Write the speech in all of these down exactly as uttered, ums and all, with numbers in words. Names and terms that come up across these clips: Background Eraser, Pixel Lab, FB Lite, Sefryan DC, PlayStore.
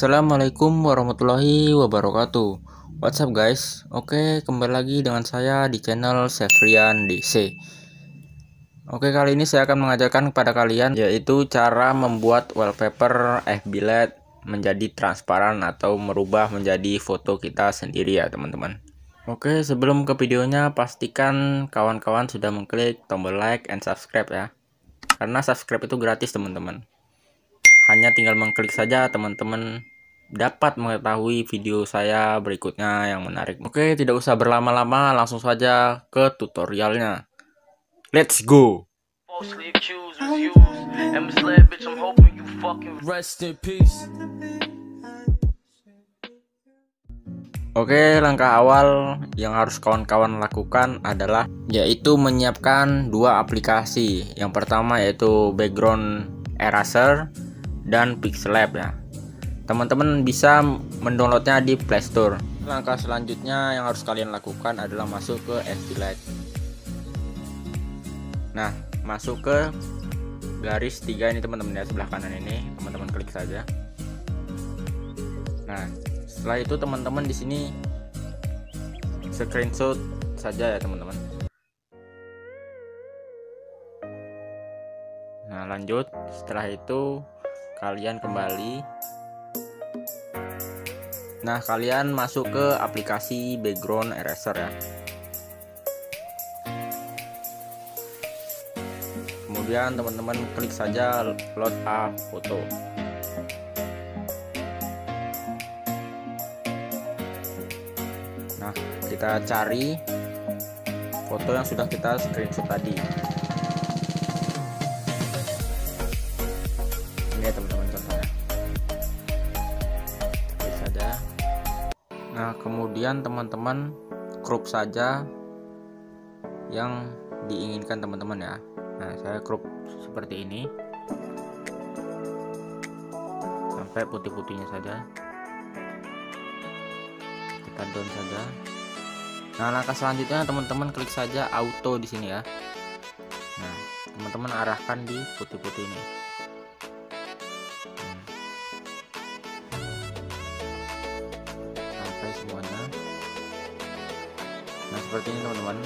Assalamualaikum warahmatullahi wabarakatuh. What's up guys? Oke, kembali lagi dengan saya di channel Sefryan D C. Oke, kali ini saya akan mengajarkan kepada kalian yaitu cara membuat wallpaper F B Lite menjadi transparan atau merubah menjadi foto kita sendiri ya teman-teman. Oke, sebelum ke videonya pastikan kawan-kawan sudah mengklik tombol like and subscribe ya. Karena subscribe itu gratis teman-teman. Hanya tinggal mengklik saja teman-teman dapat mengetahui video saya berikutnya yang menarik. Oke, tidak usah berlama-lama, langsung saja ke tutorialnya. Let's go. Oke, langkah awal yang harus kawan-kawan lakukan adalah yaitu menyiapkan dua aplikasi. Yang pertama yaitu Background Eraser dan Pixel Lab ya. Teman-teman bisa mendownloadnya di PlayStore. Langkah selanjutnya yang harus kalian lakukan adalah masuk ke F B Lite. Nah, masuk ke garis tiga ini teman-teman ya, sebelah kanan ini, teman-teman klik saja. Nah, setelah itu teman-teman di sini screenshot saja ya teman-teman. Nah, lanjut. Setelah itu kalian kembali. Nah, kalian masuk ke aplikasi Background Eraser ya. Kemudian teman-teman klik saja upload a foto. Nah, kita cari foto yang sudah kita screenshot tadi. Ini teman-teman contohnya. Klik saja. Nah, kemudian teman-teman crop saja yang diinginkan teman-teman ya. Nah, saya crop seperti ini sampai putih-putihnya saja. Kita down saja. Nah, langkah selanjutnya teman-teman klik saja auto di sini ya. Nah, teman-teman arahkan di putih-putih ini. Semuanya. Nah, seperti ini teman-teman.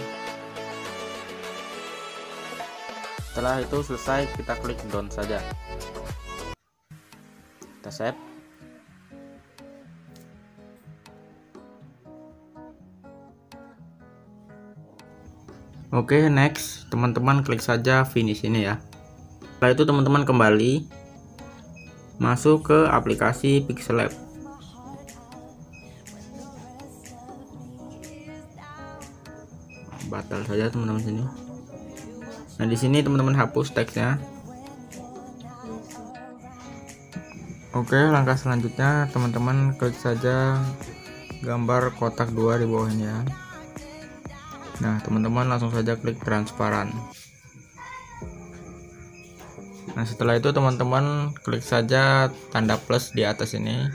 Setelah itu selesai, kita klik down saja. Kita save. Oke, next, teman-teman klik saja finish ini ya. Setelah itu teman-teman kembali masuk ke aplikasi Pixel Lab. Batal saja teman-teman sini. Nah, di sini teman-teman hapus teksnya. Oke, langkah selanjutnya teman-teman klik saja gambar kotak dua di bawahnya. Nah, teman-teman langsung saja klik transparan. Nah, setelah itu teman-teman klik saja tanda plus di atas ini.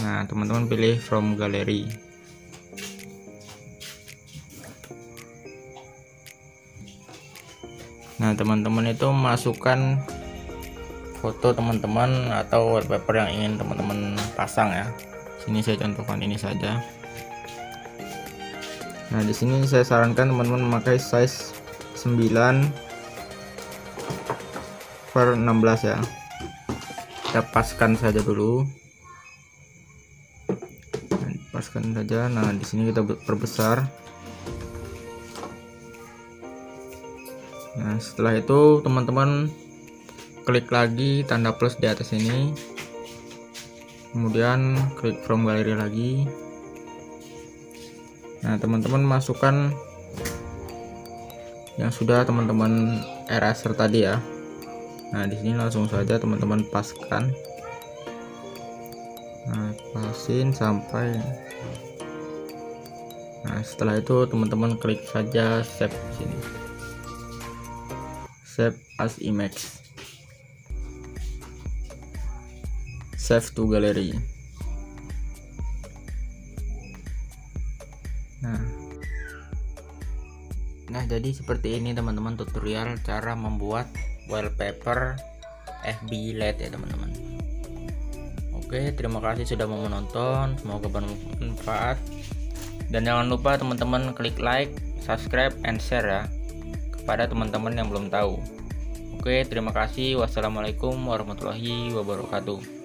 Nah, teman-teman pilih from gallery. Nah, teman-teman itu masukkan foto teman-teman atau wallpaper yang ingin teman-teman pasang ya. Sini saya contohkan ini saja. Nah, di sini saya sarankan teman-teman memakai size sembilan per enam belas ya. Kita paskan saja dulu. Paskan saja. Nah, di sini kita perbesar. Nah, setelah itu teman-teman klik lagi tanda plus di atas ini, kemudian klik from gallery lagi. Nah, teman-teman masukkan yang sudah teman-teman eraser tadi ya. Nah, di sini langsung saja teman-teman paskan. Nah, pasin sampai. Nah, setelah itu teman-teman klik saja save di sini. Save as image, save to gallery. Nah, nah jadi seperti ini teman-teman tutorial cara membuat wallpaper F B Lite ya teman-teman. Oke, terima kasih sudah mau menonton, semoga bermanfaat. Dan jangan lupa teman-teman klik like, subscribe, and share ya kepada teman-teman yang belum tahu. Oke, terima kasih. Wassalamualaikum warahmatullahi wabarakatuh.